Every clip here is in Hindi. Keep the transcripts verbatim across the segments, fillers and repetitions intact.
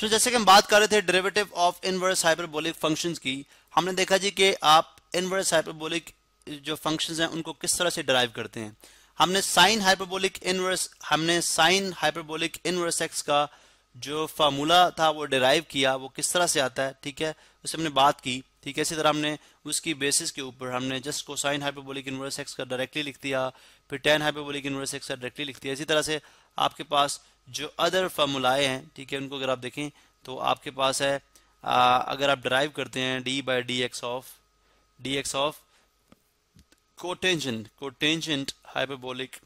सो जैसे कि हम बात कर रहे थे derivative of inverse hyperbolic functions की, हमने देखा जी कि आप इनवर्स हाइपरबोलिक जो फंक्शंस हैं उनको किस तरह से डिराइव करते हैं। हमने साइन हाइपरबोलिक इनवर्स हमने साइन हाइपरबोलिक इनवर्स एक्स का जो फार्मूला था वो डिराइव किया, वो किस तरह से आता है, ठीक है, उससे हमने बात की। ठीक है, इसी तरह हमने उसकी बेसिस के ऊपर हमने just cosine hyperbolic inverse x का डायरेक्टली लिख दिया, फिर टैन हाइपरबोलिक इनवर्स एक्स का डायरेक्टली लिख दिया। इसी तरह से आपके पास जो अदर फार्मूलाए हैं, ठीक है, उनको अगर आप देखें तो आपके पास है आ, अगर आप डराइव करते हैं d by d x of d x of cotangent cotangent hyperbolic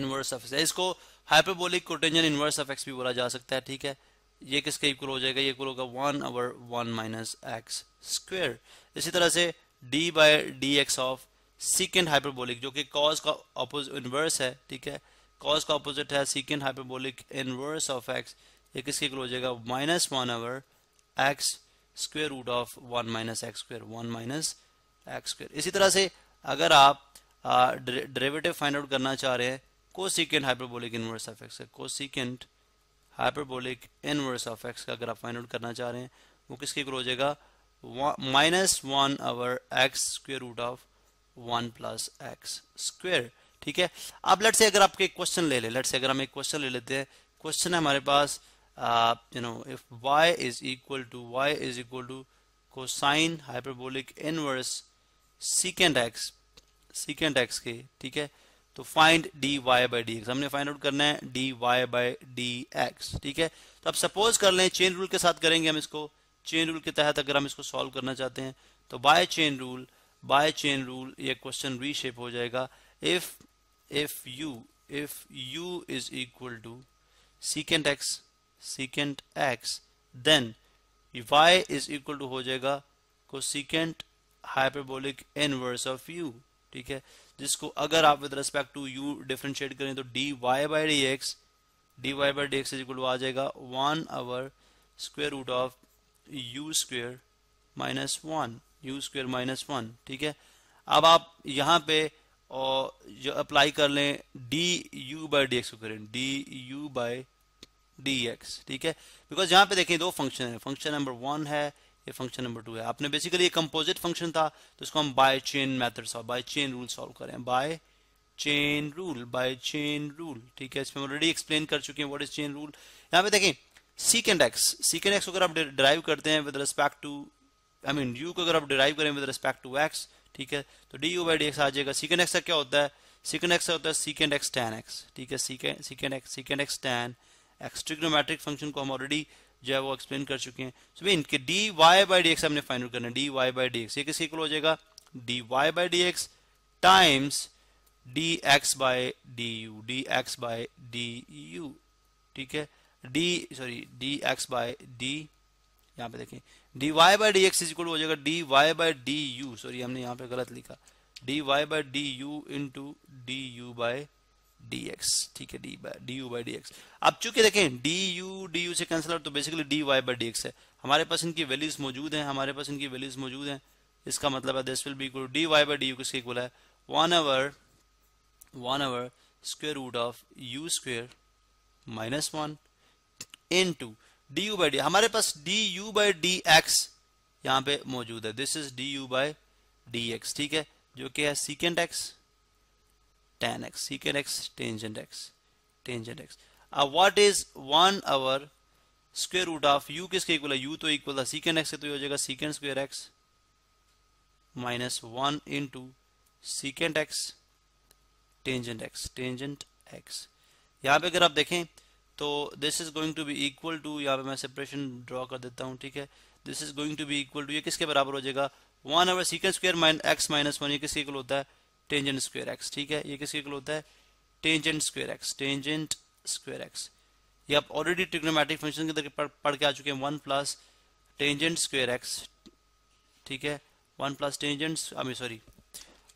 inverse of x, इसको hyperbolic cotangent inverse of x भी बोला जा सकता है। ठीक है, ये किसके इक्वल हो जाएगा, ये इक्वल होगा one over one minus x square. इसी तरह से d by d x of secant hyperbolic, जो कि कॉज का अपोजिट इनवर्स है, ठीक है, कॉज का अपोजिट है secant hyperbolic inverse of x, ये किसके इक्वल हो जाएगा minus one over x square root of one minus x square one minus x square. इसी तरह से अगर आप डेरिवेटिव फाइंड आउट करना चाह रहे हैं cosecant hyperbolic inverse of x, cosecant hyperbolic inverse of x का अगर आप फाइंड आउट करना चाह रहे हैं वो किसके इक्वल हो जाएगा minus one over x square root of one plus x square. ठीक है, अब लेट से अगर आपके क्वेश्चन ले ले लेट से अगर हम एक क्वेश्चन ले लेते हैं, क्वेश्चन है हमारे पास you know if y is equal to y is equal to cosine hyperbolic inverse secant x secant x के, ठीक है, तो find d y by d x, हमने फाइंड आउट करना है d y by d x. ठीक है, तो अब सपोज कर लें चेन रूल के साथ करेंगे हम इसको, चेन रूल के तहत अगर हम इसको सॉल्व करना चाहते हैं तो by chain rule by chain rule ये क्वेश्चन रीशेप हो जाएगा। If if u if u is equal to secant x secant x then y is equal to हो जाएगा cosecant hyperbolic inverse of u. ठीक है, जिसको अगर आप with respect to u differentiate करें तो d y by d x d y by d x equal to आ जाएगा one over square root of u square minus one u square minus one. ठीक है, अब आप यहाँ पे और जो अप्लाई कर लें d u by d x को करें d u by d x. ठीक है, बिकॉज यहाँ पे देखें दो फंक्शन है, फंक्शन नंबर वन है, ये फंक्शन नंबर टू है। आपने बेसिकली ये कंपोजिट फंक्शन था तो इसको हम by chain method solve by chain rule solve करें by chain rule by chain rule ठीक है, इसमें ऑलरेडी एक्सप्लेन कर चुके हैं व्हाट इज चेन रूल। यहाँ पे देखें सीकेंड एक्स सीकेंड एक्स को अगर आप डिराइव करते हैं with respect to I mean u को अगर आप डिराइव करें विद रिस्पेक्ट टू एक्स, ठीक है, तो d u by d x आ जाएगा। सीकेंड एक्स का क्या होता है, सीकेंड एक्स का होता है सीकेंड एक्स टैन एक्स। ठीक है, secant x secant x tan x trigonometric function को हम ऑलरेडी जो है वो एक्सप्लेन कर चुके हैं। सो भाई इनके d y by d x हमने फाइंड आउट करना है, d y by d x ये किसके इक्वल हो जाएगा d y by d x times d x by d u d x by d u ठीक है, d sorry d x by d यहाँ पे देखें d y by d x equal हो जाएगा d y by d u sorry हमने यहाँ पे गलत लिखा d y by d u into d u by dx। ठीक है, d by d u by d x अब चूंकि देखें डी यू डी यू से कैंसिल आउट तो basically d y by d x है हमारे पास, इनकी वैल्यूज मौजूद हैं हमारे पास इनकी वैल्यूज मौजूद हैं इसका मतलब है this will be equal d y by d u किसके इक्वल है one over one over square root of u square minus one into d u by d हमारे पास d u by d x यहाँ पे मौजूद है this is d u by d x ठीक है, जो कि है secant x tan x secant x tangent x tangent x uh, what is one over square root of u किसके इक्वल है u तो इक्वल है secant x से तो ये हो जाएगा secant square x minus one into secant x tangent x tangent x। यहाँ पे अगर आप देखें तो this is going to be equal to यहाँ पे मैं separation draw कर देता हूँ ठीक है, this is going to be equal to ये किसके बराबर हो जाएगा one over secant square x minus one ये किसके इक्वल होता है टेंजेंट स्क्वायर एक्स ठीक है, ये किसके इक्वल होता है tangent square x tangent square x ये आप ऑलरेडी ट्रिग्नोमेट्रिक फंक्शन के तरह पढ़ के आ चुके हैं one plus tangent square x ठीक है, one plus tangent I sorry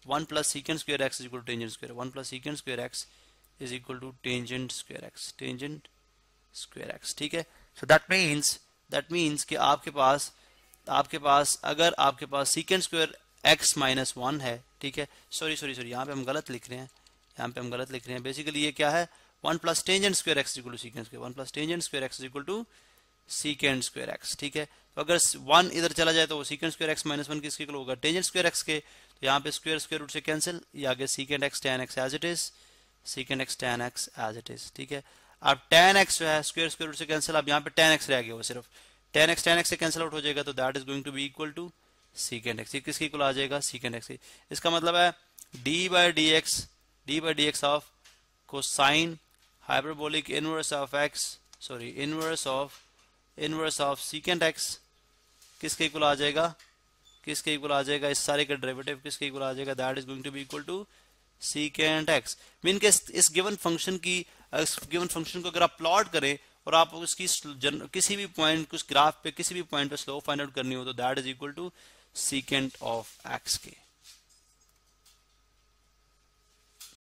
one plus secant square x is equal to tangent square one plus secant square x is equal to tangent square x tangent square x ठीक है। So that means that means कि आपके पास आपके पास अगर आपके पास secant square x minus one है ठीक है, सॉरी सॉरी सॉरी यहाँ पे हम गलत लिख रहे हैं यहाँ पे हम गलत लिख रहे हैं बेसिकली ये क्या है one plus tangent square x equal to secant square one plus tangent square x equal to secant square x. ठीक है, तो अगर वन इधर चला जाए तो secant square x minus one किसके होगा, टेंजेंट स्क्वायर एक्स के। तो यहाँ पे स्क्वायर स्क्वायर रूट से कैंसिल, ये आगे secant x tan x as it is, secant x tan x as it is. ठीक है, अब टेन एक्स जो है स्क्वायर स्क्वायर रूट से कैंसिल, अब यहाँ पे टेन एक्स रह गया, वो सिर्फ टेन एक्स टेन एक्स से कैंसिल आउट हो जाएगा, तो that is going to be equal to secant x. किसके इक्वल आ जाएगा, सीकेंड एक्स। इसका मतलब है d by d x, d by d x of cosine hyperbolic inverse of x, sorry inverse of inverse of secant x किसके इक्वल आ जाएगा, किसके इक्वल आ जाएगा, इस सारे का डेरिवेटिव किसके इक्वल आ जाएगा, that is going to be equal to secant x. Mean के इस गिवन फंक्शन की, इस गिवन फंक्शन को अगर आप प्लॉट करें और आप उसकी किसी भी पॉइंट, कुछ ग्राफ पे किसी भी पॉइंट पे स्लोप फाइंड आउट करनी हो, तो that is equal to secant of x के।